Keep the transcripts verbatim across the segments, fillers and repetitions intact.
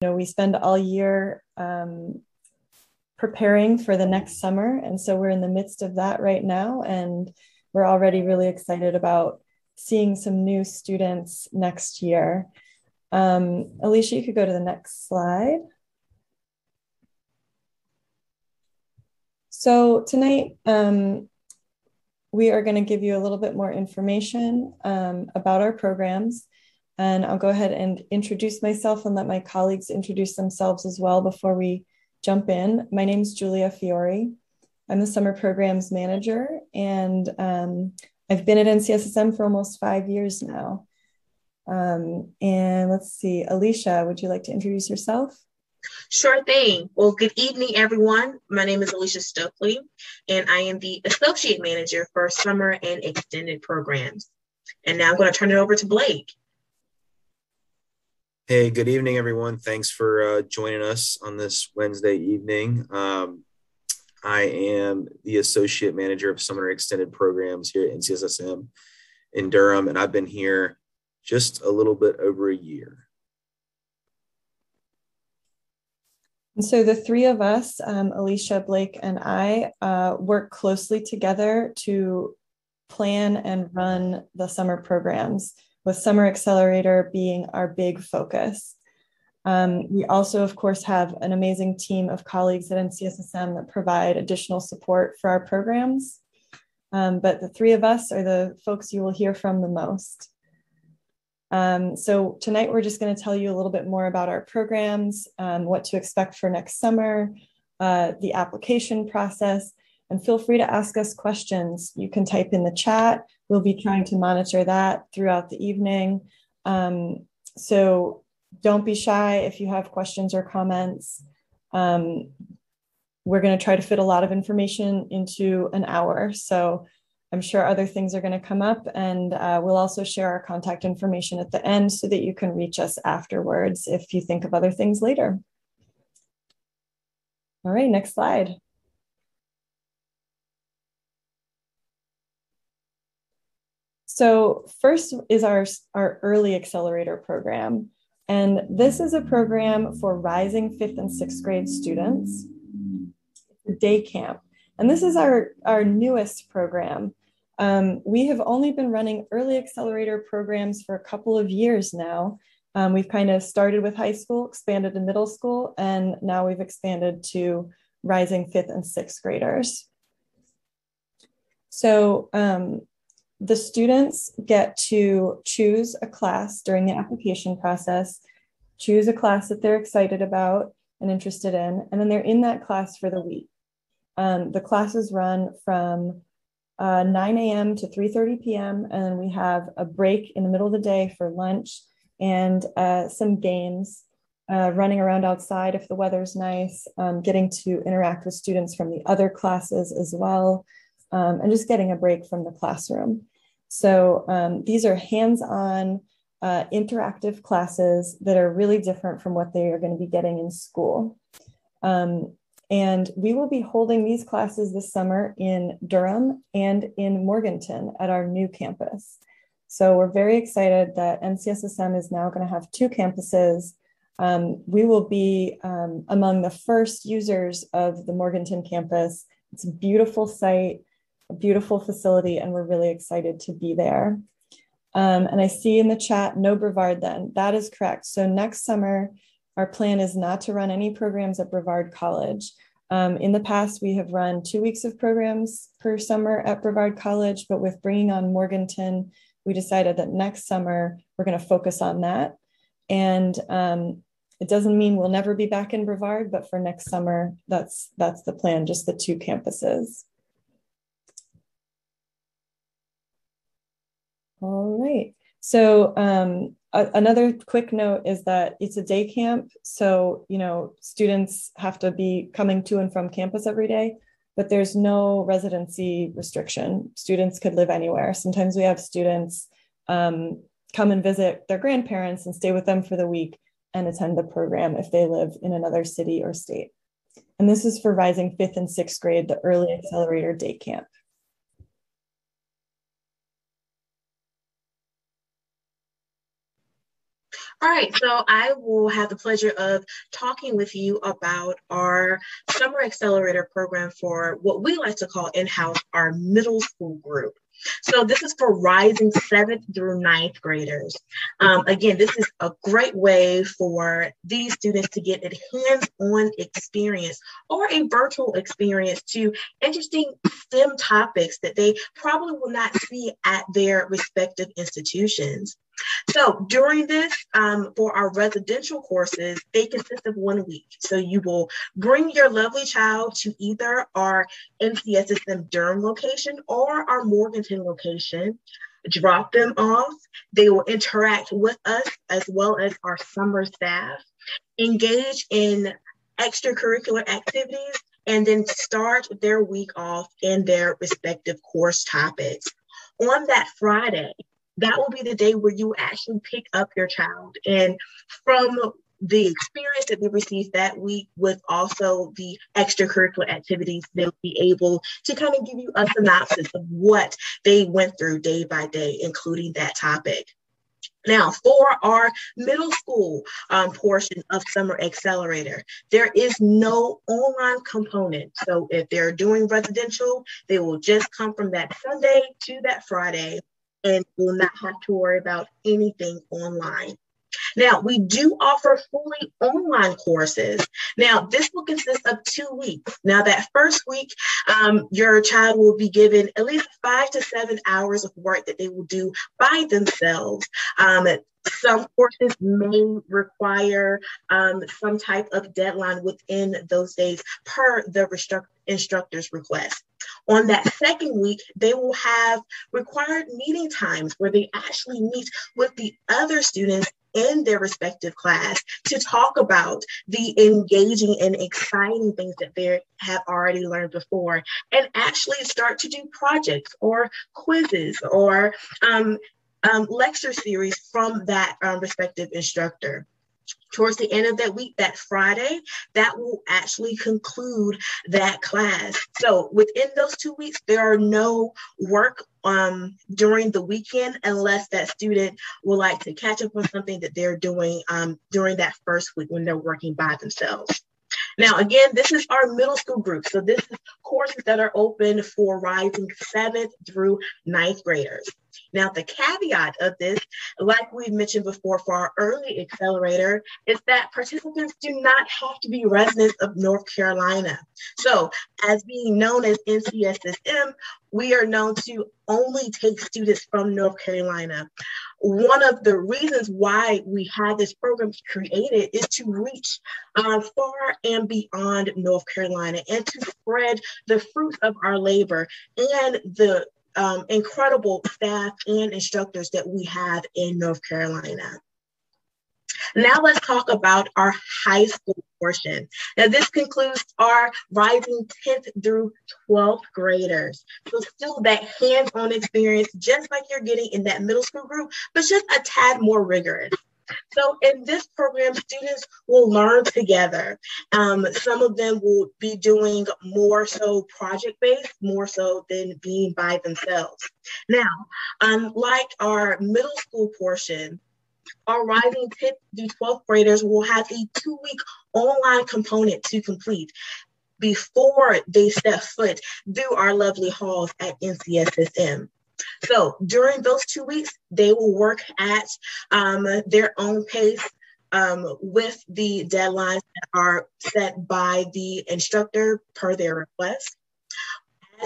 You know, we spend all year um, preparing for the next summer. And so we're in the midst of that right now. And we're already really excited about seeing some new students next year. Um, Alicia, you could go to the next slide. So tonight, um, we are going to give you a little bit more information um, about our programs. And I'll go ahead and introduce myself and let my colleagues introduce themselves as well before we jump in. My name's Julia Fiore. I'm the Summer Programs Manager, and um, I've been at N C S S M for almost five years now. Um, and let's see, Alicia, would you like to introduce yourself? Sure thing. Well, good evening, everyone. My name is Alicia Stokely, and I am the Associate Manager for Summer and Extended Programs. And now I'm going to turn it over to Blake. Hey, good evening, everyone. Thanks for uh, joining us on this Wednesday evening. Um, I am the Associate Manager of Summer Extended Programs here at N C S S M in Durham, and I've been here just a little bit over a year. And so the three of us, um, Alicia, Blake, and I, uh, work closely together to plan and run the summer programs, with Summer Accelerator being our big focus. Um, we also, of course, have an amazing team of colleagues at N C S S M that provide additional support for our programs. Um, but the three of us are the folks you will hear from the most. Um, so tonight, we're just going to tell you a little bit more about our programs, um, what to expect for next summer, uh, the application process, and feel free to ask us questions. You can type in the chat. We'll be trying to monitor that throughout the evening. Um, so don't be shy if you have questions or comments. Um, we're going to try to fit a lot of information into an hour. So I'm sure other things are going to come up, and uh, we'll also share our contact information at the end so that you can reach us afterwards if you think of other things later. All right, next slide. So first is our, our Early Accelerator program. And this is a program for rising fifth and sixth grade students, day camp. And this is our, our newest program. Um, we have only been running Early Accelerator programs for a couple of years now. Um, we've kind of started with high school, expanded to middle school, and now we've expanded to rising fifth and sixth graders. So, um, the students get to choose a class during the application process, choose a class that they're excited about and interested in, and then they're in that class for the week. Um, the classes run from uh, nine A M to three thirty P M, and then we have a break in the middle of the day for lunch and uh, some games, uh, running around outside if the weather's nice, um, getting to interact with students from the other classes as well, Um, and just getting a break from the classroom. So um, these are hands-on uh, interactive classes that are really different from what they are going to be getting in school. Um, and we will be holding these classes this summer in Durham and in Morganton at our new campus. So we're very excited that N C S S M is now going to have two campuses. Um, we will be um, among the first users of the Morganton campus. It's a beautiful site. A beautiful facility, and we're really excited to be there. Um, and I see in the chat, no Brevard then. That is correct. So next summer, our plan is not to run any programs at Brevard College. Um, in the past, we have run two weeks of programs per summer at Brevard College, but with bringing on Morganton, we decided that next summer, we're going to focus on that. And um, it doesn't mean we'll never be back in Brevard, but for next summer, that's, that's the plan, just the two campuses. All right. So um, a, another quick note is that it's a day camp. So, you know, students have to be coming to and from campus every day, but there's no residency restriction. Students could live anywhere. Sometimes we have students um, come and visit their grandparents and stay with them for the week and attend the program if they live in another city or state. And this is for rising fifth and sixth grade, the Early Accelerator Day Camp. All right, so I will have the pleasure of talking with you about our Summer Accelerator program for what we like to call in-house our middle school group. So this is for rising seventh through ninth graders. Um, again, this is a great way for these students to get a hands-on experience or a virtual experience to interesting STEM topics that they probably will not see at their respective institutions. So during this, um, for our residential courses, they consist of one week. So you will bring your lovely child to either our N C S S M Durham location or our Morganton location, drop them off. They will interact with us as well as our summer staff, engage in extracurricular activities, and then start their week off in their respective course topics. On that Friday, that will be the day where you actually pick up your child. And from the experience that they received that week with also the extracurricular activities, they'll be able to kind of give you a synopsis of what they went through day by day, including that topic. Now, for our middle school um, portion of Summer Accelerator, there is no online component. So if they're doing residential, they will just come from that Sunday to that Friday, and will not have to worry about anything online. Now, we do offer fully online courses. Now, this will consist of two weeks. Now, that first week, um, your child will be given at least five to seven hours of work that they will do by themselves. Um, some courses may require um, some type of deadline within those days per the instructor's request. On that second week, they will have required meeting times where they actually meet with the other students in their respective class to talk about the engaging and exciting things that they have already learned before, and actually start to do projects or quizzes or um, um, lecture series from that um, respective instructor. Towards the end of that week, that Friday, that will actually conclude that class. So within those two weeks, there are no work um, during the weekend unless that student would like to catch up on something that they're doing um, during that first week when they're working by themselves. Now, again, this is our middle school group. So this is courses that are open for rising seventh through ninth graders. Now, the caveat of this, like we've mentioned before for our early accelerator, is that participants do not have to be residents of North Carolina. So as being known as N C S S M, we are known to only take students from North Carolina. One of the reasons why we had this program created is to reach uh, far and beyond North Carolina and to spread the fruits of our labor and the Um, incredible staff and instructors that we have in North Carolina. Now let's talk about our high school portion. Now this concludes our rising tenth through twelfth graders. So still that hands-on experience, just like you're getting in that middle school group, but just a tad more rigorous. So in this program, students will learn together. Um, some of them will be doing more so project-based, more so than being by themselves. Now, unlike our middle school portion, our rising tenth through twelfth graders will have a two-week online component to complete before they step foot through our lovely halls at N C S S M. So during those two weeks, they will work at um, their own pace um, with the deadlines that are set by the instructor per their request.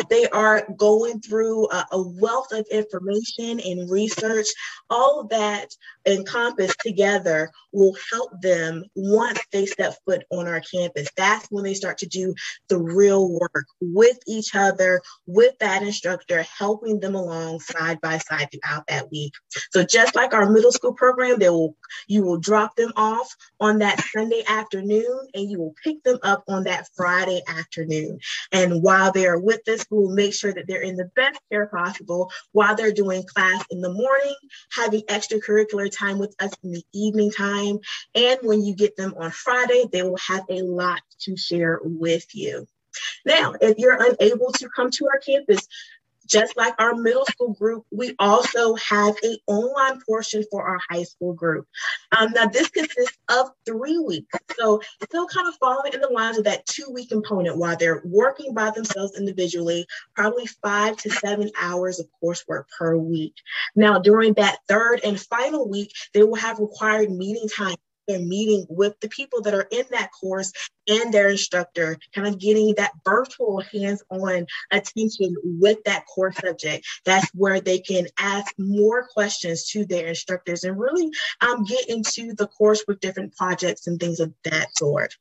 As they are going through a, a wealth of information and research, all of that encompassed together will help them once they step foot on our campus. That's when they start to do the real work with each other, with that instructor, helping them along side by side throughout that week. So just like our middle school program, they will, you will drop them off on that Sunday afternoon and you will pick them up on that Friday afternoon. And while they are with us, we will make sure that they're in the best care possible while they're doing class in the morning, having extracurricular time with us in the evening time. And when you get them on Friday, they will have a lot to share with you. Now, if you're unable to come to our campus, Just like our middle school group, we also have an online portion for our high school group. Um, now, this consists of three weeks. So still kind of following in the lines of that two-week component while they're working by themselves individually, probably five to seven hours of coursework per week. Now, during that third and final week, they will have required meeting time. They're meeting with the people that are in that course and their instructor, kind of getting that virtual hands-on attention with that core subject. That's where they can ask more questions to their instructors and really um, get into the course with different projects and things of that sort.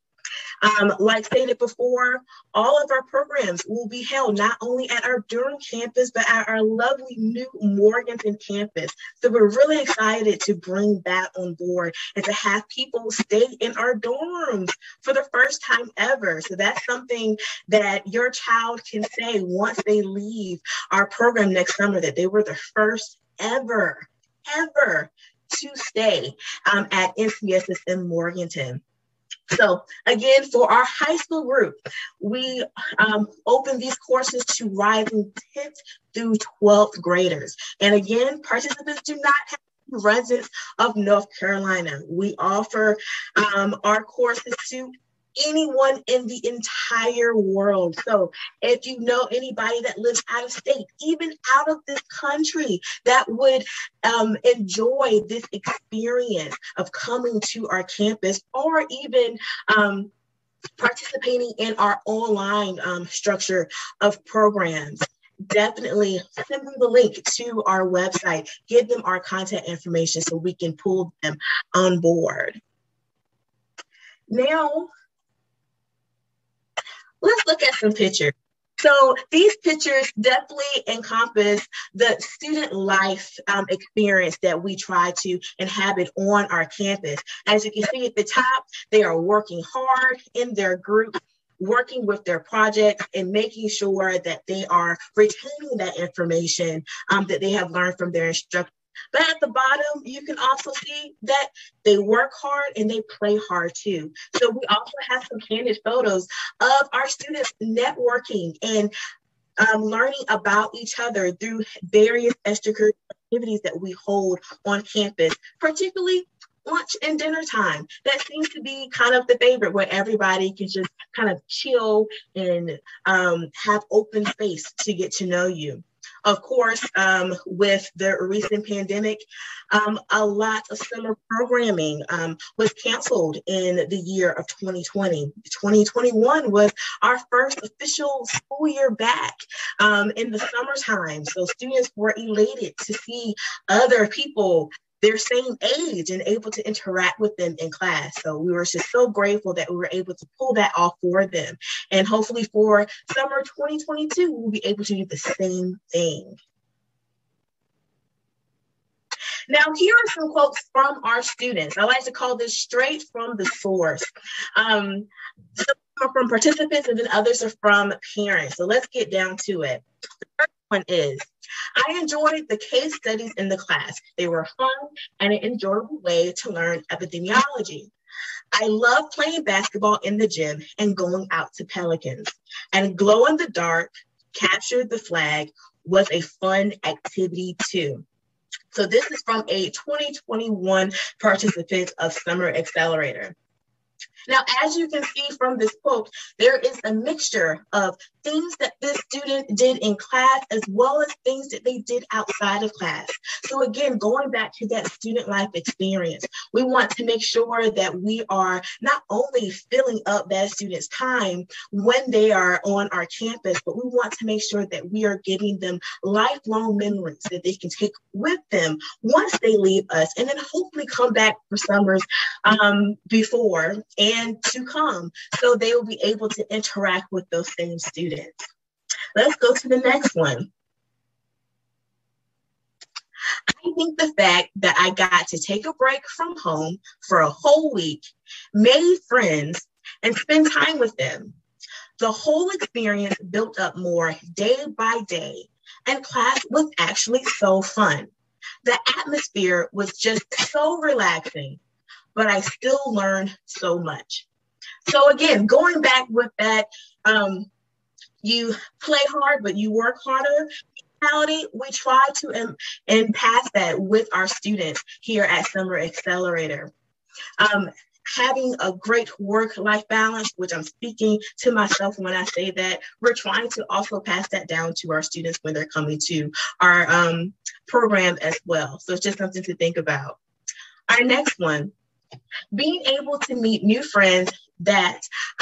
Um, like stated before, all of our programs will be held not only at our Durham campus, but at our lovely new Morganton campus. So we're really excited to bring that on board and to have people stay in our dorms for the first time ever. So that's something that your child can say once they leave our program next summer, that they were the first ever, ever to stay um, at N C S S M Morganton. So again, for our high school group, we um, open these courses to rising tenth through twelfth graders. And again, participants do not have to be residents of North Carolina. We offer um, our courses to anyone in the entire world. So if you know anybody that lives out of state, even out of this country, that would um, enjoy this experience of coming to our campus, or even um, participating in our online um, structure of programs, definitely send them the link to our website, give them our contact information so we can pull them on board. Now, let's look at some pictures. So these pictures definitely encompass the student life um, experience that we try to inhabit on our campus. As you can see at the top, they are working hard in their group, working with their projects and making sure that they are retaining that information um, that they have learned from their instructors. But at the bottom, you can also see that they work hard and they play hard too. So we also have some candid photos of our students networking and um, learning about each other through various extracurricular activities that we hold on campus, particularly lunch and dinner time. That seems to be kind of the favorite, where everybody can just kind of chill and um, have open space to get to know you. Of course, um, with the recent pandemic, um, a lot of summer programming um, was canceled in the year of twenty twenty. twenty twenty-one was our first official school year back um, in the summertime. So students were elated to see other people their same age and able to interact with them in class. So we were just so grateful that we were able to pull that off for them. And hopefully for summer twenty twenty-two, we'll be able to do the same thing. Now, here are some quotes from our students. I like to call this straight from the source. Um, some are from participants and then others are from parents. So let's get down to it. The first one is, I enjoyed the case studies in the class. They were fun and an enjoyable way to learn epidemiology. I love playing basketball in the gym and going out to Pelicans. And glow in the dark, capture the flag was a fun activity too. So this is from a twenty twenty-one participant of Summer Accelerator. Now, as you can see from this quote, there is a mixture of things that this student did in class as well as things that they did outside of class. So again, going back to that student life experience, we want to make sure that we are not only filling up that student's time when they are on our campus, but we want to make sure that we are giving them lifelong memories that they can take with them once they leave us, and then hopefully come back for summers um, before and to come, so they will be able to interact with those same students. Let's go to the next one. I think the fact that I got to take a break from home for a whole week, made friends, and spend time with them. The whole experience built up more day by day, and class was actually so fun. The atmosphere was just so relaxing, but I still learned so much. So again, going back with that, um, you play hard, but you work harder. mentality, we try to impact that with our students here at Summer Accelerator. Um, having a great work-life balance, which I'm speaking to myself when I say that, we're trying to also pass that down to our students when they're coming to our um, program as well. So it's just something to think about. Our next one, being able to meet new friends that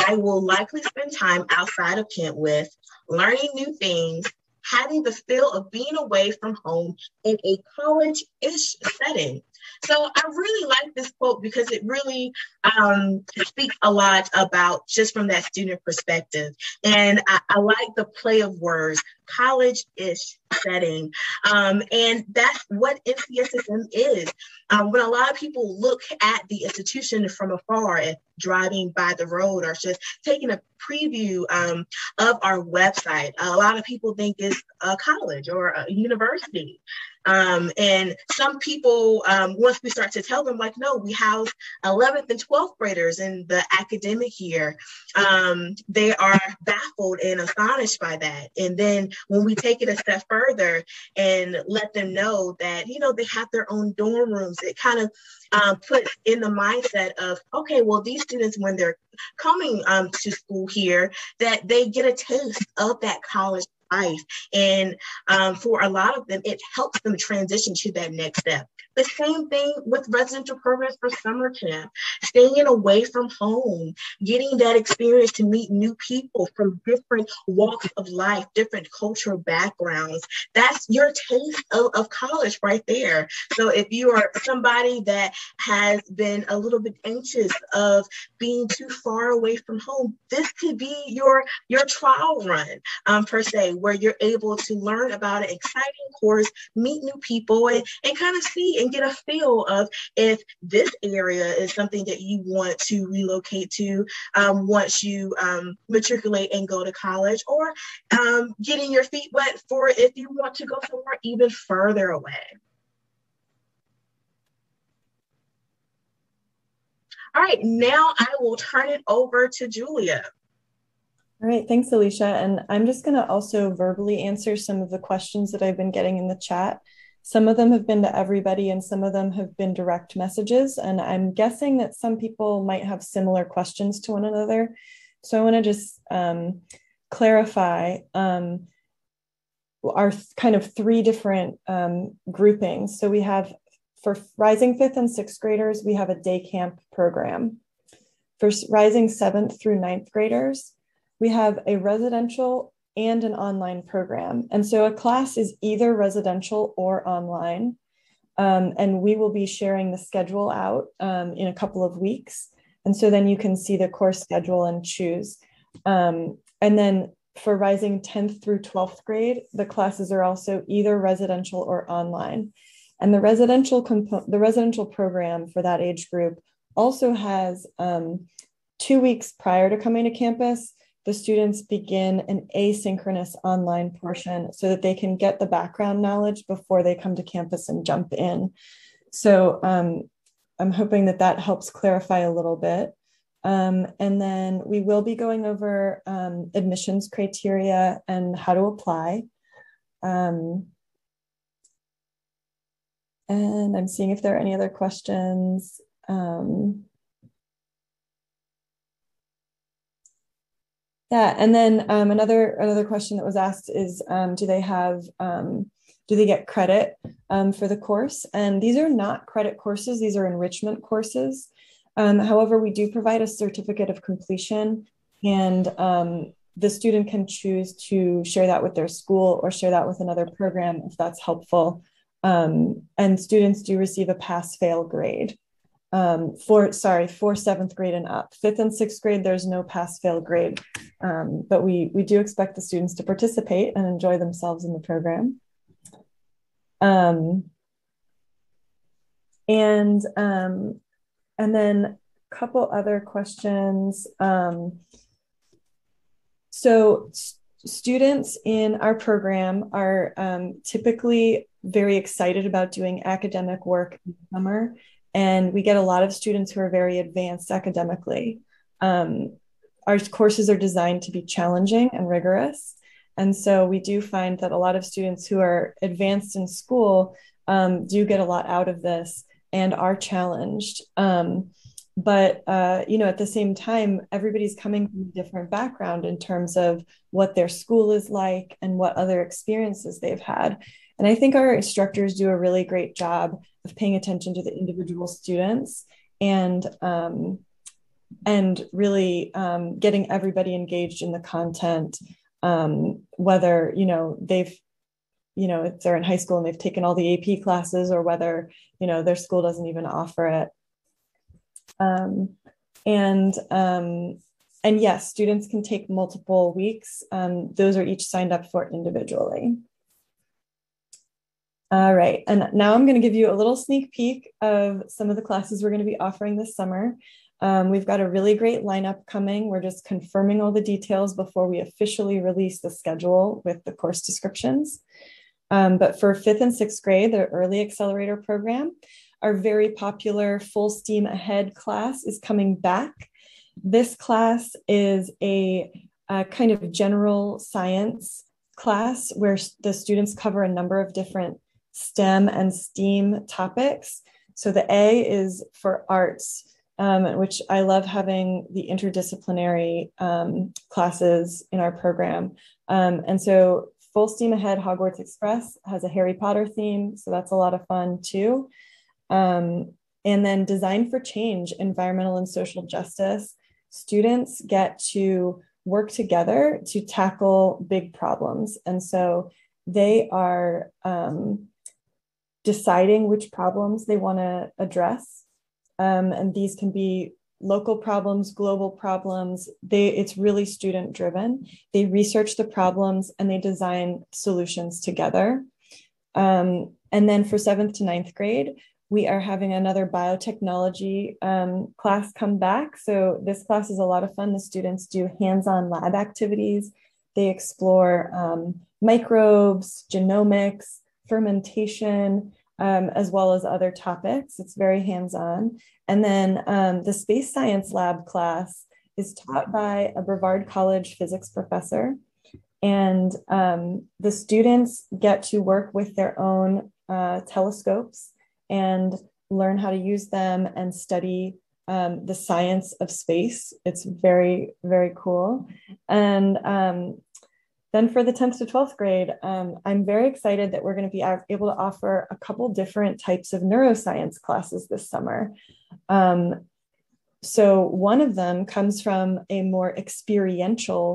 I will likely spend time outside of Kent with, learning new things, having the feel of being away from home in a college-ish setting. So I really like this quote because it really um, speaks a lot about just from that student perspective. And I, I like the play of words, college-ish setting. Um, and that's what N C S S M is. Um, when a lot of people look at the institution from afar and driving by the road or just taking a preview um, of our website, a lot of people think it's a college or a university. Um, and some people, um, once we start to tell them, like, no, we house eleventh and twelfth graders in the academic year, um, they are baffled and astonished by that. And then when we take it a step further and let them know that, you know, they have their own dorm rooms, it kind of um, puts in the mindset of, okay, well, these students, when they're coming um, to school here, that they get a taste of that college life. And um, for a lot of them, it helps them transition to that next step. The same thing with residential programs for summer camp, staying away from home, getting that experience to meet new people from different walks of life, different cultural backgrounds. That's your taste of, of college right there. So if you are somebody that has been a little bit anxious of being too far away from home, this could be your, your trial run um, per se, where you're able to learn about an exciting course, meet new people, and, and kind of see and get a feel of if this area is something that you want to relocate to um, once you um, matriculate and go to college, or um, getting your feet wet for if you want to go somewhere even further away. All right, now I will turn it over to Julia. All right, thanks, Alicia. And I'm just going to also verbally answer some of the questions that I've been getting in the chat. Some of them have been to everybody and some of them have been direct messages. And I'm guessing that some people might have similar questions to one another. So I want to just um, clarify um, our kind of three different um, groupings. So we have, for rising fifth and sixth graders, we have a day camp program. For rising seventh through ninth graders, we have a residential and an online program. And so a class is either residential or online. Um, and we will be sharing the schedule out um, in a couple of weeks. And so then you can see the course schedule and choose. Um, and then for rising tenth through twelfth grade, the classes are also either residential or online. And the residential comp- the residential program for that age group also has um, two weeks prior to coming to campus, the students begin an asynchronous online portion so that they can get the background knowledge before they come to campus and jump in. So um, I'm hoping that that helps clarify a little bit. Um, and then we will be going over um, admissions criteria and how to apply. Um, and I'm seeing if there are any other questions. Um, Yeah, and then um, another another question that was asked is, um, do they have um, do they get credit um, for the course? And these are not credit courses; these are enrichment courses. Um, however, we do provide a certificate of completion, and um, the student can choose to share that with their school or share that with another program if that's helpful. Um, and students do receive a pass-fail grade. Um, for, sorry, for seventh grade and up. Fifth and sixth grade, there's no pass-fail grade, um, but we, we do expect the students to participate and enjoy themselves in the program. Um, and, um, and then a couple other questions. Um, so st- students in our program are um, typically very excited about doing academic work in the summer. And we get a lot of students who are very advanced academically. Um, our courses are designed to be challenging and rigorous. And so we do find that a lot of students who are advanced in school um, do get a lot out of this and are challenged. Um, but, uh, you know, at the same time, everybody's coming from a different background in terms of what their school is like and what other experiences they've had. And I think our instructors do a really great job of paying attention to the individual students and um, and really um, getting everybody engaged in the content, um, whether, you know, they've, you know, if they're in high school and they've taken all the A P classes or whether, you know, their school doesn't even offer it. Um, and, um, and yes, students can take multiple weeks. Um, those are each signed up for individually. All right, and now I'm going to give you a little sneak peek of some of the classes we're going to be offering this summer. Um, we've got a really great lineup coming. We're just confirming all the details before we officially release the schedule with the course descriptions. Um, but for fifth and sixth grade, the Early Accelerator program, our very popular Full Steam Ahead class is coming back. This class is a, a kind of general science class where the students cover a number of different STEM and STEAM topics. So the A is for arts, Um, which I love having the interdisciplinary um, classes in our program. Um, and so Full Steam Ahead Hogwarts Express has a Harry Potter theme, so that's a lot of fun too. Um, and then Design for Change, Environmental and Social Justice. Students get to work together to tackle big problems. And so they are um, deciding which problems they want to address. Um, and these can be local problems, global problems. They, it's really student driven. They research the problems and they design solutions together. Um, and then for seventh to ninth grade, we are having another biotechnology um, class come back. So this class is a lot of fun. The students do hands-on lab activities. They explore um, microbes, genomics, fermentation, Um, as well as other topics. It's very hands-on. And then um, the Space Science Lab class is taught by a Brevard College physics professor. And um, the students get to work with their own uh, telescopes and learn how to use them and study um, the science of space. It's very, very cool. And um, Then for the tenth to twelfth grade, um, I'm very excited that we're going to be able to offer a couple different types of neuroscience classes this summer. Um, so one of them comes from a more experiential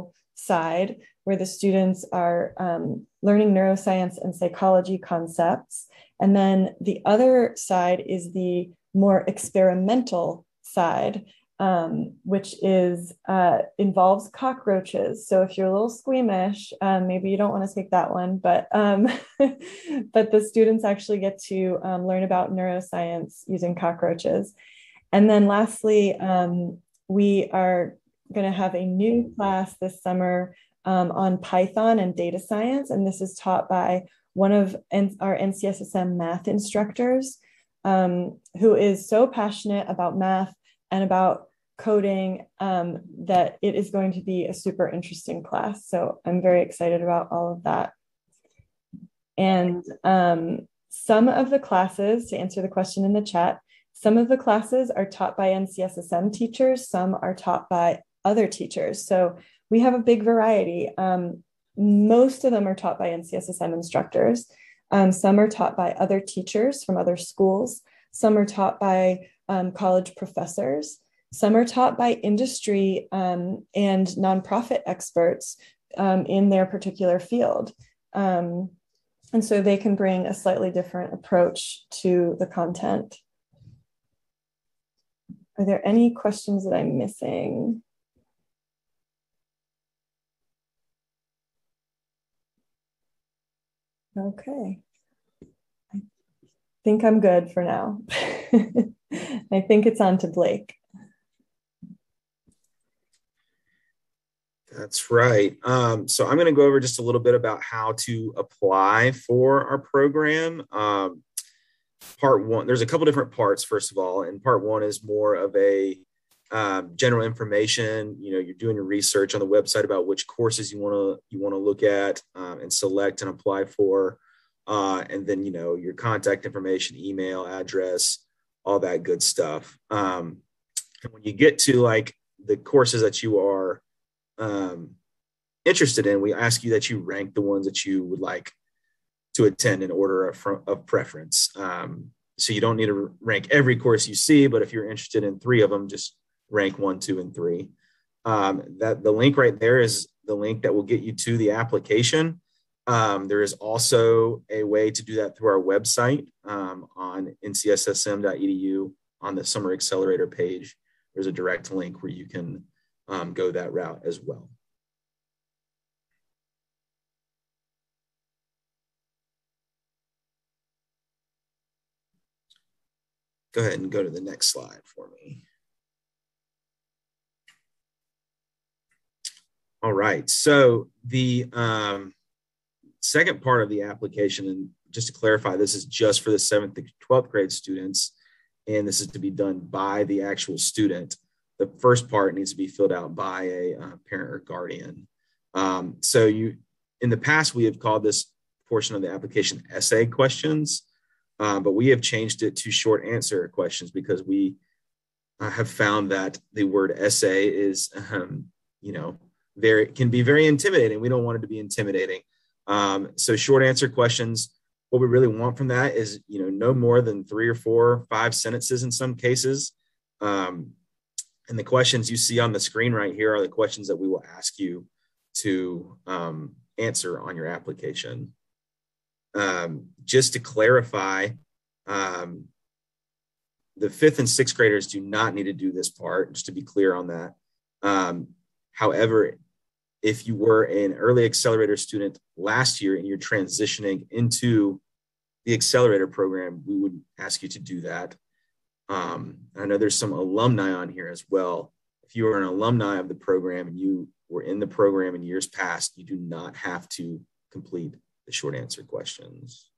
side where the students are um, learning neuroscience and psychology concepts. And then the other side is the more experimental side, Um, which is uh, involves cockroaches. So if you're a little squeamish, um, maybe you don't want to take that one, but, um, but the students actually get to um, learn about neuroscience using cockroaches. And then lastly, um, we are going to have a new class this summer um, on Python and data science. And this is taught by one of our N C S S M math instructors um, who is so passionate about math and about coding um, that it is going to be a super interesting class. So I'm very excited about all of that. And um, some of the classes, to answer the question in the chat, some of the classes are taught by N C S S M teachers, some are taught by other teachers. So we have a big variety. Um, most of them are taught by N C S S M instructors. Um, some are taught by other teachers from other schools. Some are taught by Um, college professors. Some are taught by industry um, and nonprofit experts um, in their particular field. Um, and so they can bring a slightly different approach to the content. Are there any questions that I'm missing? Okay. I think I'm good for now. I think it's on to Blake. That's right. Um, so I'm going to go over just a little bit about how to apply for our program. Um, part one, there's a couple different parts, first of all, and part one is more of a um, general information. You know, you're doing your research on the website about which courses you want to you want to look at um, and select and apply for. Uh, and then, you know, your contact information, email address, all that good stuff. Um, and when you get to like the courses that you are um, interested in, we ask you that you rank the ones that you would like to attend in order of, of preference. Um, so you don't need to rank every course you see, but if you're interested in three of them, just rank one, two, and three. Um, that the link right there is the link that will get you to the application. Um, there is also a way to do that through our website um, on N C S S M dot E D U on the Summer Accelerator page. There's a direct link where you can um, go that route as well. Go ahead and go to the next slide for me. All right, so the um, second part of the application, and just to clarify, this is just for the seventh to twelfth grade students, and this is to be done by the actual student. The first part needs to be filled out by a uh, parent or guardian. Um, so you, in the past, we have called this portion of the application essay questions, uh, but we have changed it to short answer questions because we uh, have found that the word essay is, um, you know, very can be very intimidating. We don't want it to be intimidating. Um, so short answer questions, what we really want from that is, you know, no more than three or four, five sentences in some cases. Um, and the questions you see on the screen right here are the questions that we will ask you to um, answer on your application. Um, just to clarify, um, the fifth and sixth graders do not need to do this part, just to be clear on that. Um, however, if you were an early accelerator student last year and you're transitioning into the accelerator program, we would ask you to do that. Um, I know there's some alumni on here as well. If you are an alumni of the program and you were in the program in years past, you do not have to complete the short answer questions.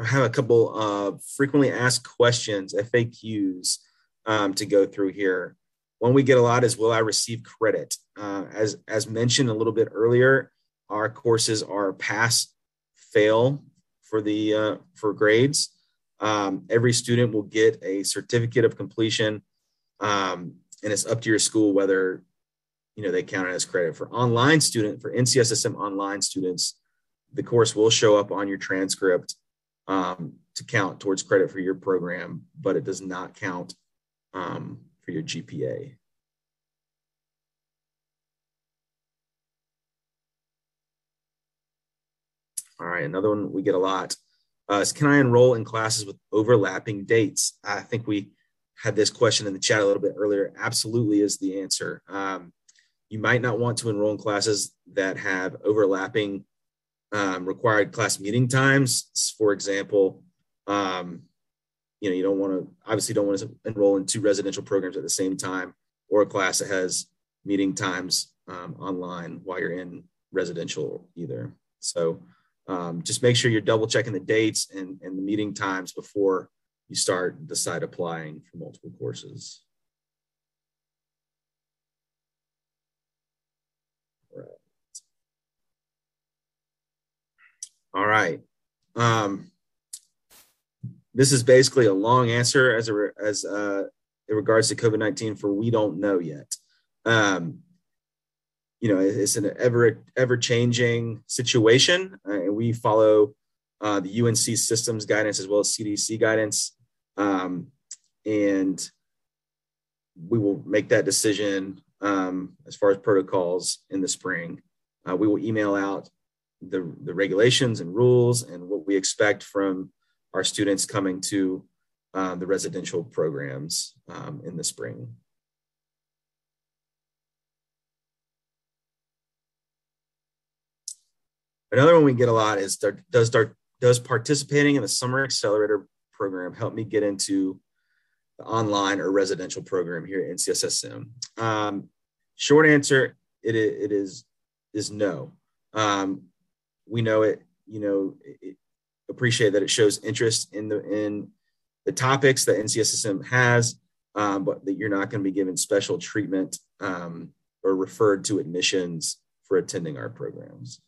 I have a couple of frequently asked questions, F A Qs, um, to go through here. One we get a lot is, will I receive credit? Uh, as, as mentioned a little bit earlier, our courses are pass, fail for, the, uh, for grades. Um, every student will get a certificate of completion, um, and it's up to your school whether you know they count it as credit. For online student, for N C S S M online students, the course will show up on your transcript Um, to count towards credit for your program, but it does not count um, for your G P A. All right, another one we get a lot uh, is, can I enroll in classes with overlapping dates? I think we had this question in the chat a little bit earlier. Absolutely is the answer. Um, you might not want to enroll in classes that have overlapping Um, required class meeting times, for example. Um, you know, you don't want to, obviously don't want to enroll in two residential programs at the same time, or a class that has meeting times um, online while you're in residential either. So um, just make sure you're double checking the dates and, and the meeting times before you start decide applying for multiple courses. All right. Um, this is basically a long answer as a, as uh, in regards to COVID nineteen for we don't know yet. Um, you know, it's an ever ever changing situation, uh, and we follow uh, the U N C systems guidance as well as C D C guidance, um, and we will make that decision um, as far as protocols in the spring. Uh, we will email out The, the regulations and rules and what we expect from our students coming to uh, the residential programs um, in the spring. Another one we get a lot is, does, does participating in the Summer Accelerator program help me get into the online or residential program here at N C S S M? Um, short answer, it, it is, is no. Um, We know it, you know, it, appreciate that it shows interest in the in the topics that N C S S M has, um, but that you're not going to be given special treatment um, or referred to admissions for attending our programs.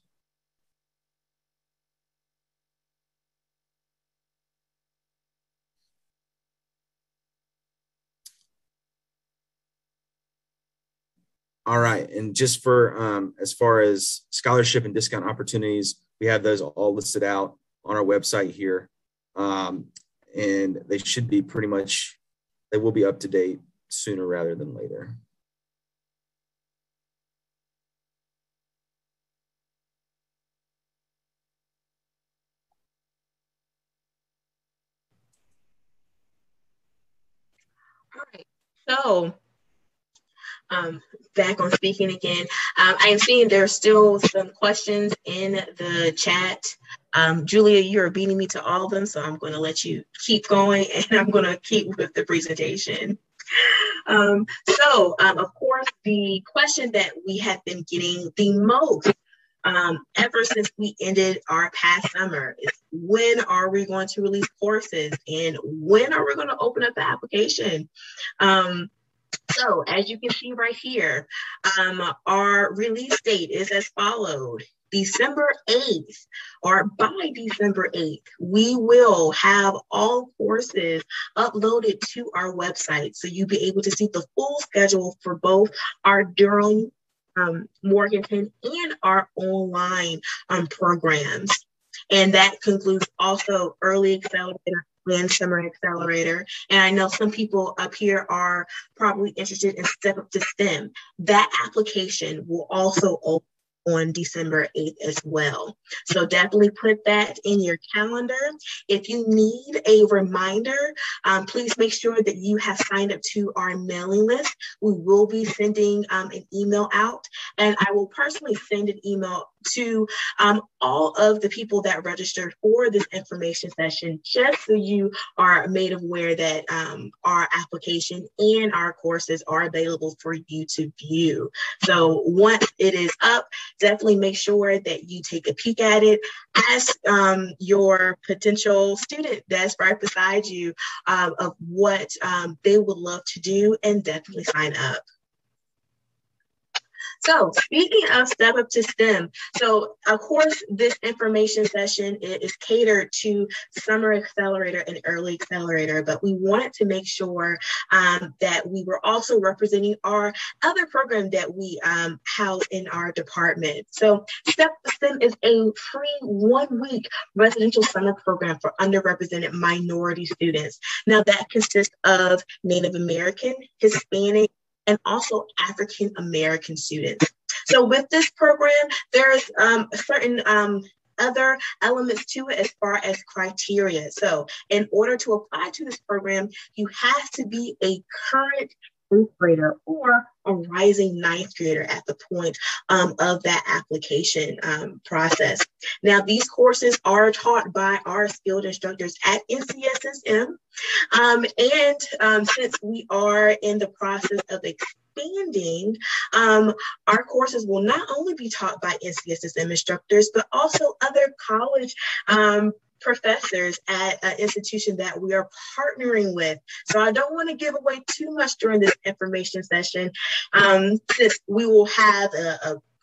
All right, and just for um, as far as scholarship and discount opportunities, we have those all listed out on our website here, um, and they should be pretty much, they will be up to date sooner rather than later. All right, so um, back on speaking again, um, I am seeing there's still some questions in the chat. Um, Julia, you're beating me to all of them, so I'm going to let you keep going, and I'm going to keep with the presentation. Um, so, um, of course, the question that we have been getting the most um, ever since we ended our past summer is, when are we going to release courses, and when are we going to open up the application? Um, so, as you can see right here, um, our release date is as follows. December eighth, or by December eighth, we will have all courses uploaded to our website. So you'll be able to see the full schedule for both our Durham, um, Morganton, and our online um, programs. And that concludes also Early Accelerator and Summer Accelerator. And I know some people up here are probably interested in Step Up to STEM. That application will also open on December eighth as well. So definitely put that in your calendar. If you need a reminder, um, please make sure that you have signed up to our mailing list. We will be sending um, an email out, and I will personally send an email to um, all of the people that registered for this information session, just so you are made aware that um, our application and our courses are available for you to view. So once it is up, definitely make sure that you take a peek at it. Ask um, your potential student that's right beside you uh, of what um, they would love to do, and definitely sign up. So speaking of Step Up to STEM, so of course this information session is catered to Summer Accelerator and Early Accelerator, but we wanted to make sure um, that we were also representing our other program that we um, house in our department. So Step Up to STEM is a free one-week residential summer program for underrepresented minority students. Now that consists of Native American, Hispanic, and also African-American students. So with this program, there's um, certain um, other elements to it as far as criteria. So in order to apply to this program, you have to be a current eighth grader or a rising ninth grader at the point um, of that application um, process. Now, these courses are taught by our skilled instructors at N C S S M. Um, and um, since we are in the process of expanding, um, our courses will not only be taught by N C S S M instructors, but also other college um, professors at an institution that we are partnering with. So I don't want to give away too much during this information session, um, since we will have a,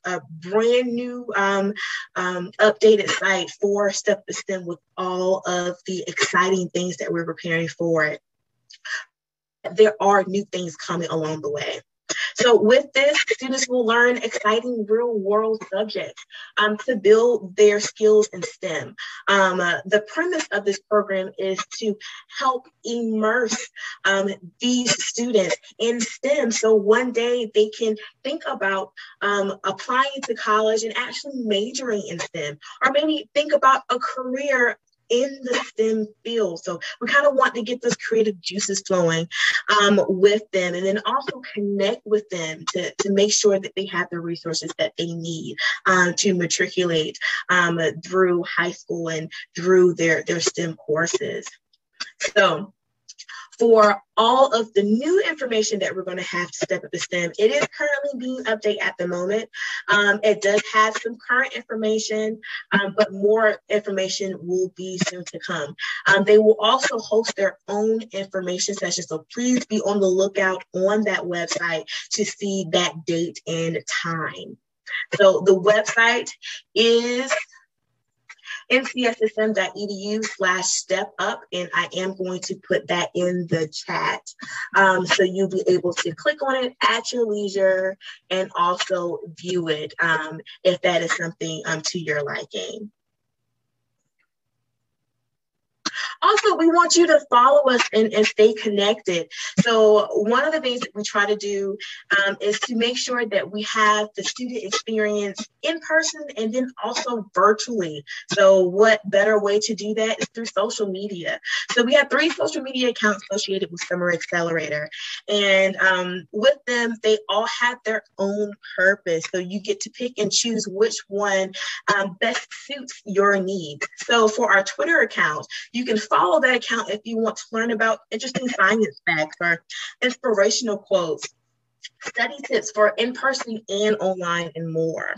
a, a brand new um, um, updated site for Step Up to STEM with all of the exciting things that we're preparing for it. There are new things coming along the way. So with this, students will learn exciting real-world subjects um, to build their skills in STEM. Um, uh, the premise of this program is to help immerse um, these students in STEM, so one day they can think about um, applying to college and actually majoring in STEM, or maybe think about a career in the STEM field. So we kind of want to get those creative juices flowing um, with them, and then also connect with them to, to make sure that they have the resources that they need um, to matriculate um, through high school and through their, their STEM courses. So for all of the new information that we're going to have to Step Up to STEM. It is currently being updated at the moment. Um, it does have some current information, um, but more information will be soon to come. Um, they will also host their own information session, so please be on the lookout on that website to see that date and time. So the website is N C S S M dot E D U slash step up, and I am going to put that in the chat. Um, so you'll be able to click on it at your leisure and also view it um, if that is something um, to your liking. Also, we want you to follow us and, and stay connected. So one of the things that we try to do um, is to make sure that we have the student experience in person and then also virtually. So what better way to do that is through social media. So we have three social media accounts associated with Summer Accelerator. And um, with them, they all have their own purpose. So you get to pick and choose which one um, best suits your needs. So for our Twitter account, you can follow that account if you want to learn about interesting science facts or inspirational quotes, study tips for in-person and online, and more.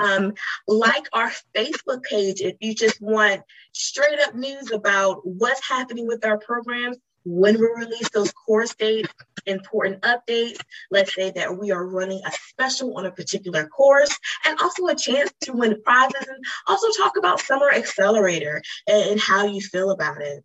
Um, like our Facebook page, if you just want straight up news about what's happening with our programs, when we release those course dates, important updates, let's say that we are running a special on a particular course, and also a chance to win prizes, and also talk about Summer Accelerator and, and how you feel about it.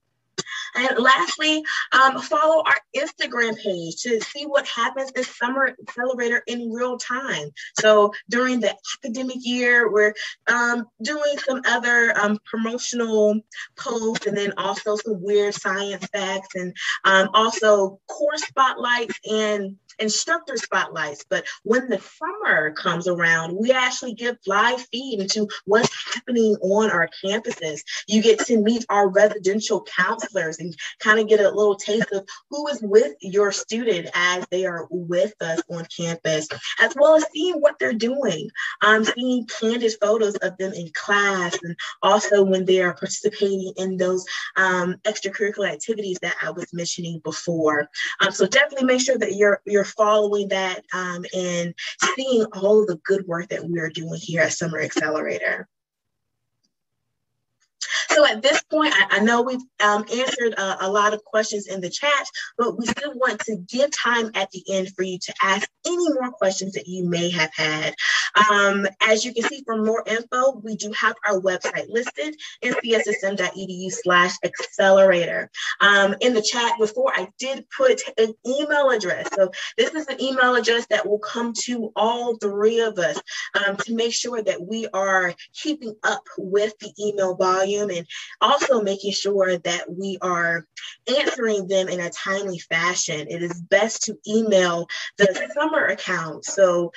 And lastly, um, follow our Instagram page to see what happens this Summer Accelerator in real time. So during the academic year, we're um, doing some other um, promotional posts, and then also some weird science facts, and um, also course spotlights and instructor spotlights. But when the summer comes around, we actually give live feed into what's happening on our campuses. You get to meet our residential counselors and kind of get a little taste of who is with your student as they are with us on campus, as well as seeing what they're doing. I'm um, seeing candid photos of them in class, and also when they are participating in those um, extracurricular activities that I was mentioning before. Um, so definitely make sure that you're you're following that um, and seeing all of the good work that we are doing here at Summer Accelerator. So at this point, I, I know we've um, answered a, a lot of questions in the chat, but we still want to give time at the end for you to ask any more questions that you may have had. Um, as you can see, for more info, we do have our website listed, N C S S M dot E D U slash accelerator. Um, in the chat before, I did put an email address. So this is an email address that will come to all three of us um, to make sure that we are keeping up with the email volume, and also making sure that we are answering them in a timely fashion. It is best to email the Summer account, so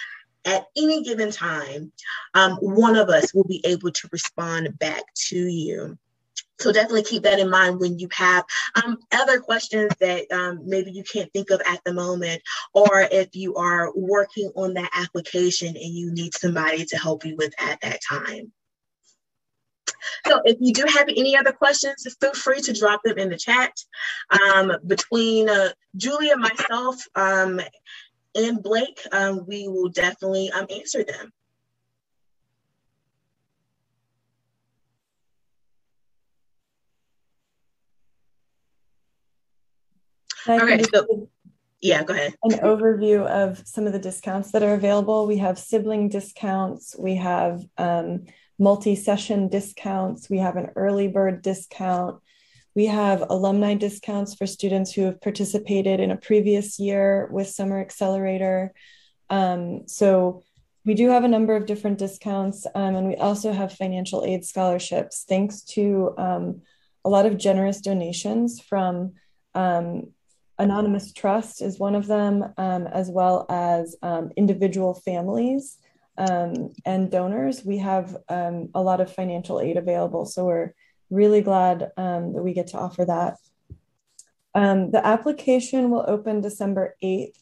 at any given time, um, one of us will be able to respond back to you. So definitely keep that in mind when you have um, other questions that um, maybe you can't think of at the moment, or if you are working on that application and you need somebody to help you with at that time. So if you do have any other questions, feel free to drop them in the chat. Um, between uh, Julia, myself, um, and Blake, um, we will definitely um, answer them. All right, so, yeah, go ahead. An overview of some of the discounts that are available. We have sibling discounts, we have um, multi-session discounts, we have an early bird discount, we have alumni discounts for students who have participated in a previous year with Summer Accelerator. Um, so we do have a number of different discounts, um, and we also have financial aid scholarships, thanks to um, a lot of generous donations from um, Anonymous Trust is one of them, um, as well as um, individual families um, and donors. We have um, a lot of financial aid available, so we're really glad um, that we get to offer that. Um, the application will open December eighth.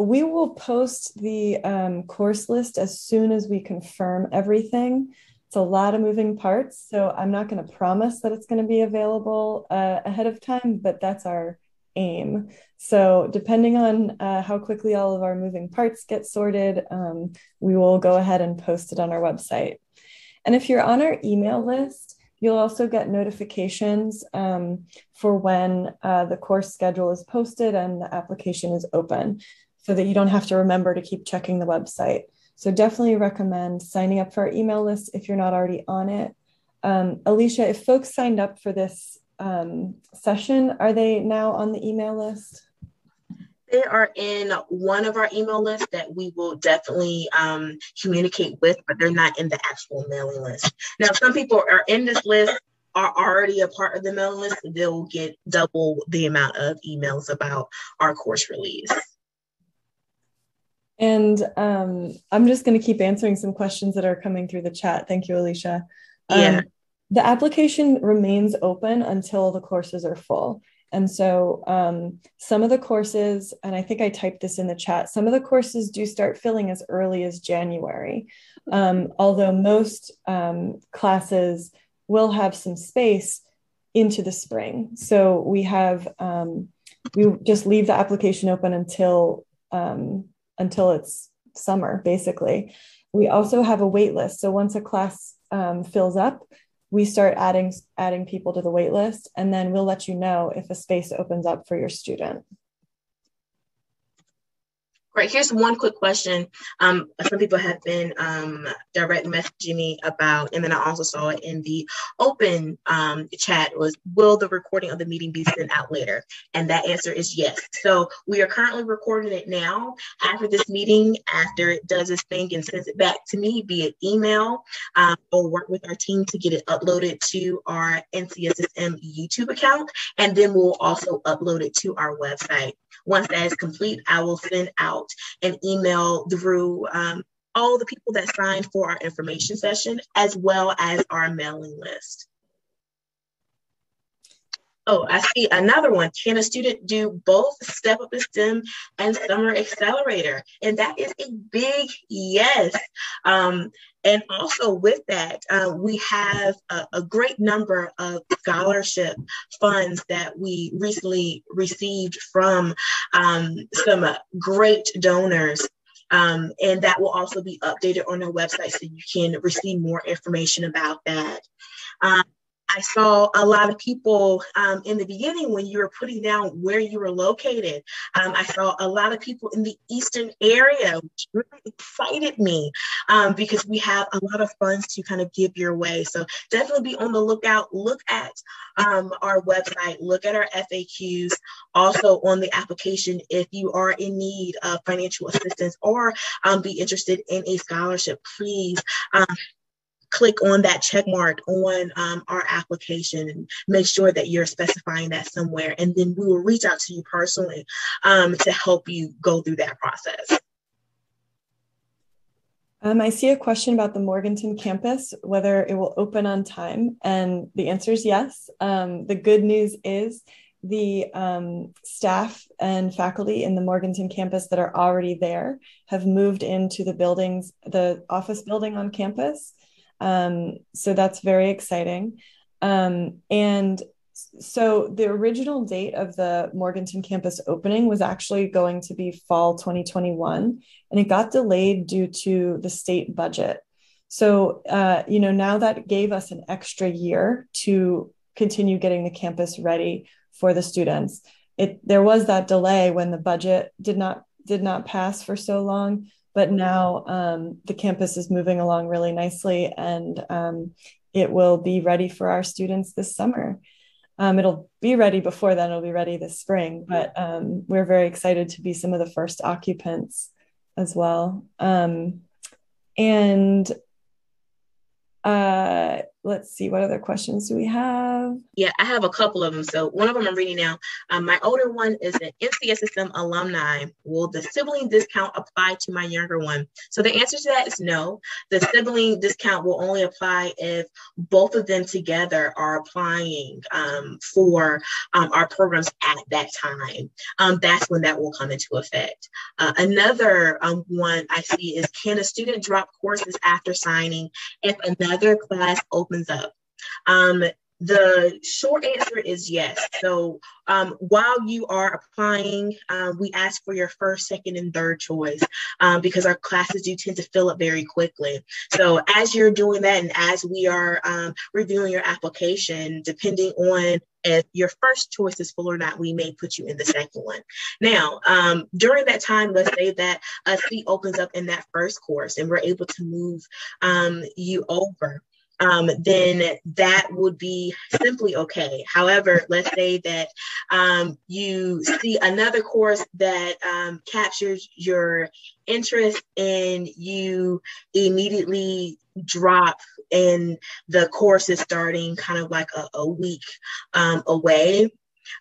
We will post the um, course list as soon as we confirm everything. It's a lot of moving parts, so I'm not going to promise that it's going to be available uh, ahead of time, but that's our aim. So depending on uh, how quickly all of our moving parts get sorted, um, we will go ahead and post it on our website. And if you're on our email list, you'll also get notifications um, for when uh, the course schedule is posted and the application is open, so that you don't have to remember to keep checking the website. So definitely recommend signing up for our email list if you're not already on it. Um, Alicia, if folks signed up for this um, session, are they now on the email list? They are in one of our email lists that we will definitely um, communicate with, but they're not in the actual mailing list. Now, some people are in this list, are already a part of the mailing list, they'll get double the amount of emails about our course release. And um, I'm just going to keep answering some questions that are coming through the chat. Thank you, Alicia. Yeah. Um, the application remains open until the courses are full. And so um, some of the courses, and I think I typed this in the chat, some of the courses do start filling as early as January, um, although most um, classes will have some space into the spring. So we have, um, we just leave the application open until um, until it's summer, basically. We also have a wait list. So once a class um, fills up, we start adding, adding people to the wait list, and then we'll let you know if a space opens up for your student. Great, here's one quick question. Um, some people have been um, direct messaging me about, and then I also saw it in the open um, chat, was, will the recording of the meeting be sent out later? And that answer is yes. So we are currently recording it now. After this meeting, after it does its thing and sends it back to me via email, um, we'll work with our team to get it uploaded to our N C S S M YouTube account, and then we'll also upload it to our website. Once that is complete, I will send out an email through um, all the people that signed for our information session, as well as our mailing list. Oh, I see another one. Can a student do both Step Up to STEM and Summer Accelerator? And that is a big yes. Um, and also with that, uh, we have a, a great number of scholarship funds that we recently received from um, some uh, great donors. Um, and that will also be updated on our website so you can receive more information about that. Um, I saw a lot of people um, in the beginning when you were putting down where you were located. Um, I saw a lot of people in the Eastern area, which really excited me um, because we have a lot of funds to kind of give your way. So definitely be on the lookout. Look at um, our website, look at our F A Qs, also on the application if you are in need of financial assistance or um, be interested in a scholarship, please. Um, Click on that check mark on um, our application and make sure that you're specifying that somewhere. And then we will reach out to you personally um, to help you go through that process. Um, I see a question about the Morganton campus, whether it will open on time. And the answer is yes. Um, the good news is the um, staff and faculty in the Morganton campus that are already there have moved into the buildings, the office building on campus. Um, so that's very exciting. Um, and so the original date of the Morganton campus opening was actually going to be fall twenty twenty-one, and it got delayed due to the state budget. So, uh, you know, now that gave us an extra year to continue getting the campus ready for the students. It, there was that delay when the budget did not, did not pass for so long. But now um, the campus is moving along really nicely, and um, it will be ready for our students this summer. Um, it'll be ready before then, it'll be ready this spring, but um, we're very excited to be some of the first occupants as well. Um, and uh, let's see, what other questions do we have? Yeah, I have a couple of them. So one of them I'm reading now. Um, my older one is an N C S S M alumni. Will the sibling discount apply to my younger one? So the answer to that is no. The sibling discount will only apply if both of them together are applying um, for um, our programs at that time. Um, that's when that will come into effect. Uh, another um, one I see is, can a student drop courses after signing if another class opens up? Um, The short answer is yes. So um, while you are applying, uh, we ask for your first, second, and third choice um, because our classes do tend to fill up very quickly. So as you're doing that and as we are um, reviewing your application, depending on if your first choice is full or not, we may put you in the second one. Now, um, during that time, let's say that a seat opens up in that first course and we're able to move um, you over. Um, then that would be simply okay. However, let's say that um, you see another course that um, captures your interest and you immediately drop and the course is starting kind of like a, a week um, away.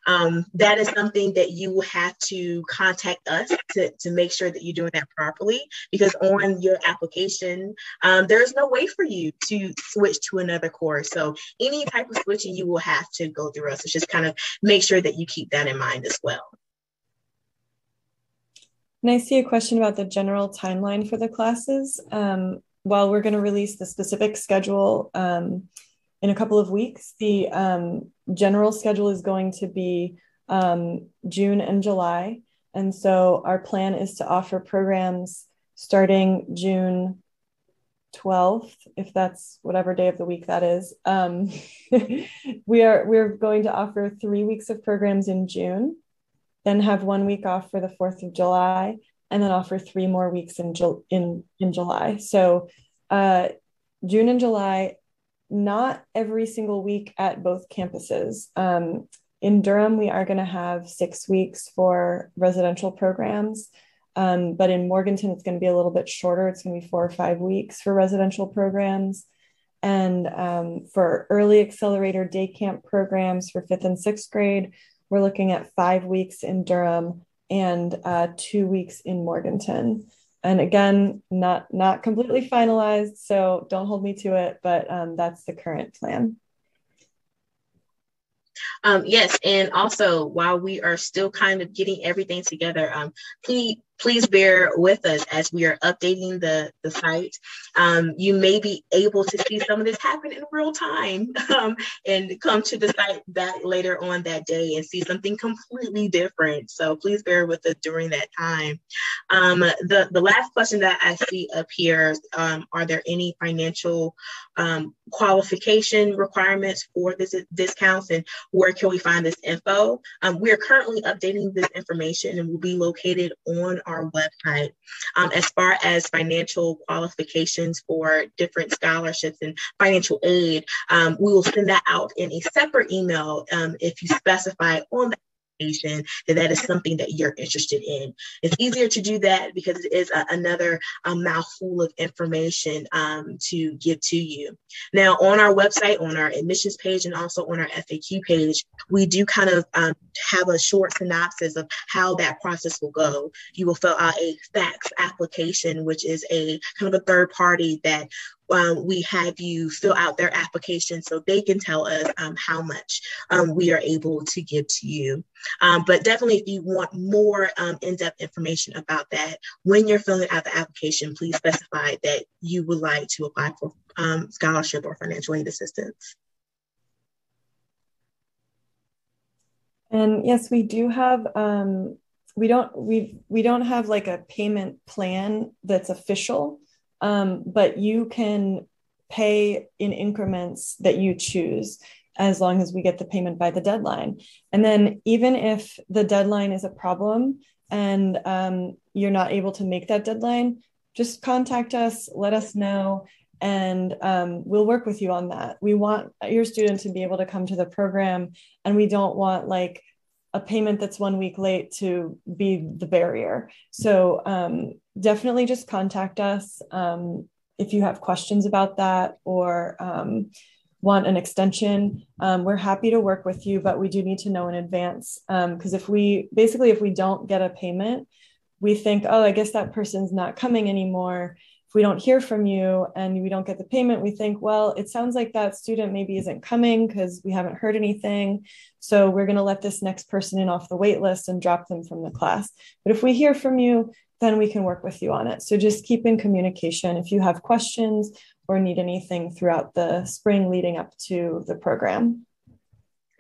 Um, that is something that you will have to contact us to, to make sure that you're doing that properly, because on your application, um, there's no way for you to switch to another course. So any type of switching you will have to go through us. So just kind of make sure that you keep that in mind as well. And I see a question about the general timeline for the classes. Um, while we're going to release the specific schedule um, in a couple of weeks, the um, general schedule is going to be um, June and July. And so our plan is to offer programs starting June twelfth, if that's whatever day of the week that is. Um, we are, we're going to offer three weeks of programs in June, then have one week off for the fourth of July, and then offer three more weeks in, in, in July. So uh, June and July, not every single week at both campuses. Um, in Durham, we are going to have six weeks for residential programs, um, but in Morganton, it's going to be a little bit shorter. It's going to be four or five weeks for residential programs. And um, for early accelerator day camp programs for fifth and sixth grade, we're looking at five weeks in Durham and uh, two weeks in Morganton. And again, not, not completely finalized, so don't hold me to it, but um, that's the current plan. Um, yes, and also while we are still kind of getting everything together, um, please, please bear with us as we are updating the, the site. Um, you may be able to see some of this happen in real time um, and come to the site that later on that day and see something completely different. So please bear with us during that time. Um, the, the last question that I see up here, um, are there any financial um, qualification requirements for this discounts, and where can we find this info? Um, we are currently updating this information and will be located on our our website. Um, as far as financial qualifications for different scholarships and financial aid, um, we will send that out in a separate email um, if you specify on the application that that is something that you're interested in. It's easier to do that because it is a, another a mouthful of information um, to give to you. Now, on our website, on our admissions page, and also on our F A Q page, we do kind of um, have a short synopsis of how that process will go. You will fill out a FAQs application, which is a kind of a third party that Um, we have you fill out their application so they can tell us um, how much um, we are able to give to you. Um, but definitely if you want more um, in-depth information about that, when you're filling out the application, please specify that you would like to apply for um, scholarship or financial aid assistance. And yes, we do have, um, we don't, we've, we don't have like a payment plan that's official. Um, but you can pay in increments that you choose as long as we get the payment by the deadline. And then even if the deadline is a problem and um, you're not able to make that deadline, just contact us, let us know, and um, we'll work with you on that. We want your student to be able to come to the program, and we don't want like a payment that's one week late to be the barrier. So um, definitely just contact us um, if you have questions about that or um, want an extension. Um, we're happy to work with you, but we do need to know in advance. Um, because if we, basically if we don't get a payment, we think, oh, I guess that person's not coming anymore. If we don't hear from you and we don't get the payment, we think, well, it sounds like that student maybe isn't coming because we haven't heard anything. So we're going to let this next person in off the wait list and drop them from the class. But if we hear from you, then we can work with you on it. So just keep in communication if you have questions or need anything throughout the spring leading up to the program.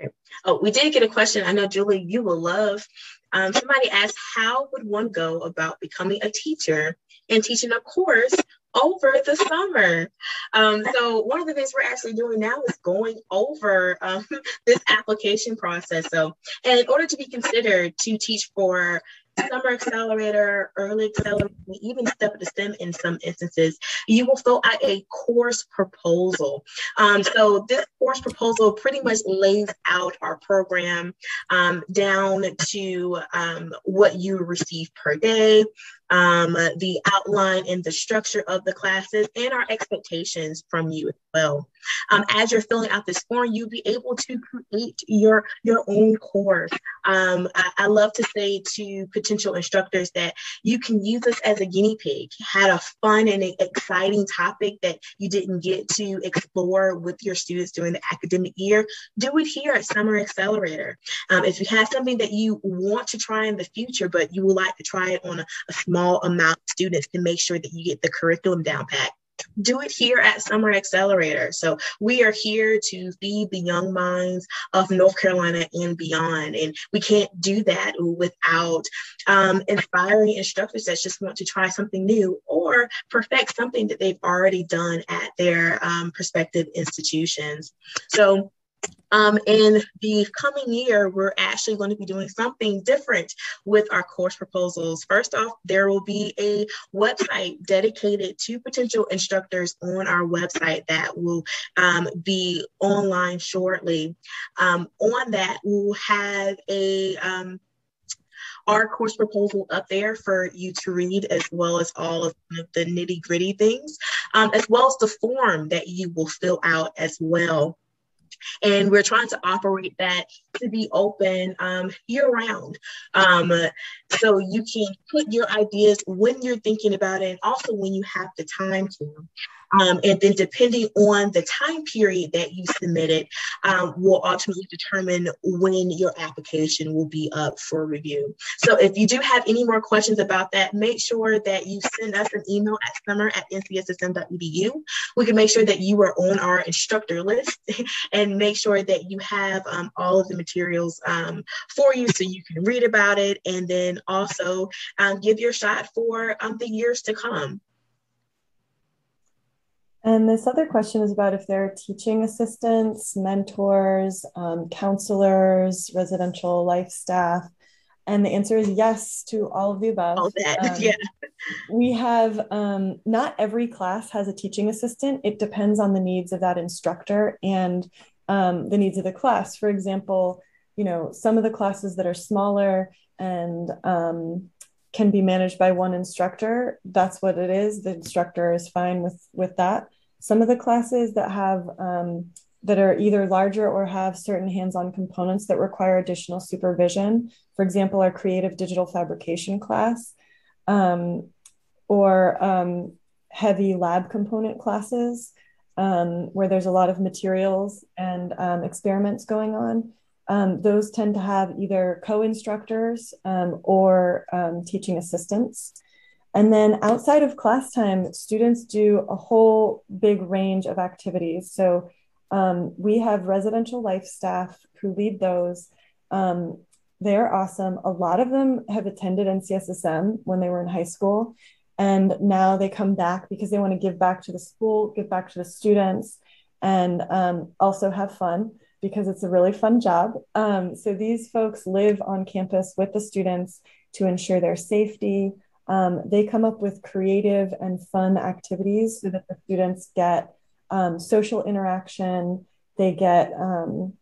Okay. Oh, we did get a question. I know, Julie, you will love. Um, somebody asked, how would one go about becoming a teacher and teaching a course over the summer? Um, so one of the things we're actually doing now is going over um, this application process. So, and in order to be considered to teach for Summer Accelerator, Early Accelerator, even Step Up to STEM in some instances, you will fill out a course proposal. Um, so this course proposal pretty much lays out our program um, down to um, what you receive per day, um, the outline and the structure of the classes, and our expectations from you as well. Um, as you're filling out this form, you'll be able to create your, your own course. Um, I, I love to say to potential instructors that you can use us as a guinea pig. Had a fun and an exciting topic that you didn't get to explore with your students during the academic year, do it here at Summer Accelerator. Um, if you have something that you want to try in the future, but you would like to try it on a, a small amount of students to make sure that you get the curriculum down pat, do it here at Summer Accelerator. So we are here to feed the young minds of North Carolina and beyond. And we can't do that without um, inspiring instructors that just want to try something new or perfect something that they've already done at their um, prospective institutions. So Um, in the coming year, we're actually going to be doing something different with our course proposals. First off, there will be a website dedicated to potential instructors on our website that will um, be online shortly. Um, on that, we'll have a um, our course proposal up there for you to read, as well as all of the nitty gritty things, um, as well as the form that you will fill out as well. And we're trying to operate that to be open um, year round. Um, so you can put your ideas when you're thinking about it and also when you have the time to. Um, and then depending on the time period that you submitted, um, will ultimately determine when your application will be up for review. So if you do have any more questions about that, make sure that you send us an email at summer at N C S S M dot E D U. We can make sure that you are on our instructor list and make sure that you have um, all of the materials um, for you so you can read about it and then also um, give your shot for um, the years to come. And this other question is about if there are teaching assistants, mentors, um, counselors, residential life staff. And the answer is yes to all of the above. All that, um, yeah. We have, um, not every class has a teaching assistant. It depends on the needs of that instructor and um, the needs of the class. For example, you know, some of the classes that are smaller and um, can be managed by one instructor. That's what it is. The instructor is fine with, with that. Some of the classes that have, um, that are either larger or have certain hands-on components that require additional supervision. For example, our creative digital fabrication class, um, or um, heavy lab component classes, um, where there's a lot of materials and um, experiments going on. Um, those tend to have either co-instructors um, or um, teaching assistants. And then outside of class time, students do a whole big range of activities. So um, we have residential life staff who lead those. Um, they're awesome. A lot of them have attended N C S S M when they were in high school. And now they come back because they want to give back to the school, give back to the students, and um, also have fun, because it's a really fun job. Um, so these folks live on campus with the students to ensure their safety. Um, they come up with creative and fun activities so that the students get um, social interaction. They get um,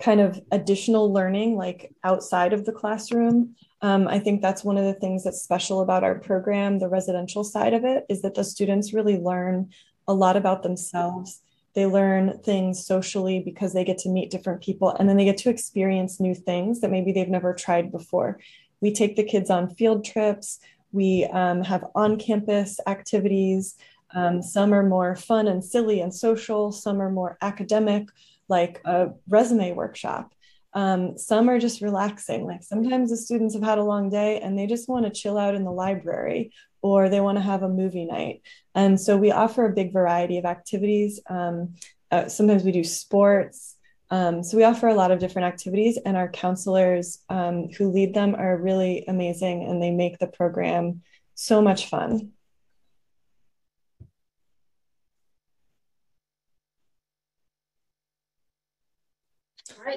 kind of additional learning, like outside of the classroom. Um, I think that's one of the things that's special about our program, the residential side of it, is that the students really learn a lot about themselves. They learn things socially because they get to meet different people, and then they get to experience new things that maybe they've never tried before. We take the kids on field trips. We um, have on-campus activities. Um, some are more fun and silly and social. Some are more academic, like a resume workshop. Um, some are just relaxing. Like sometimes the students have had a long day and they just want to chill out in the library, or they want to have a movie night. And so we offer a big variety of activities. Um, uh, sometimes we do sports. Um, so we offer a lot of different activities, and our counselors um, who lead them are really amazing, and they make the program so much fun.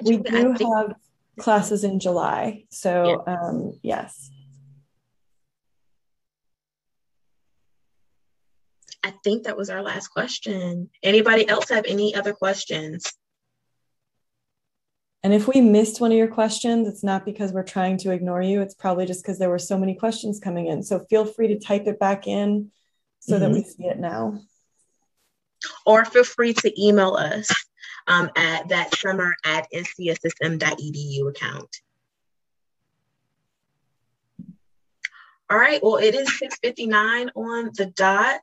We do have classes in July, so um, yes. I think that was our last question. Anybody else have any other questions? And if we missed one of your questions, it's not because we're trying to ignore you. It's probably just because there were so many questions coming in. So feel free to type it back in so mm-hmm. that we see it now. Or feel free to email us um, at that summer at N C S S M dot E D U account. All right, well, it is six fifty-nine on the dot.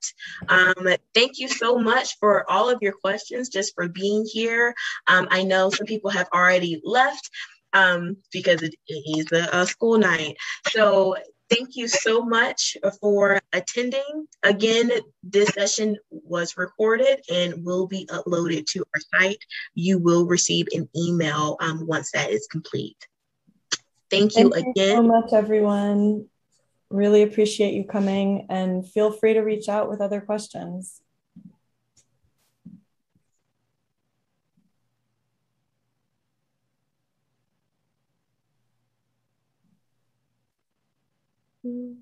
Um, thank you so much for all of your questions, just for being here. Um, I know some people have already left um, because it is a, a school night. So thank you so much for attending. Again, this session was recorded and will be uploaded to our site. You will receive an email um, once that is complete. Thank you again. Thank you so much, everyone. Really appreciate you coming, and feel free to reach out with other questions. Mm-hmm.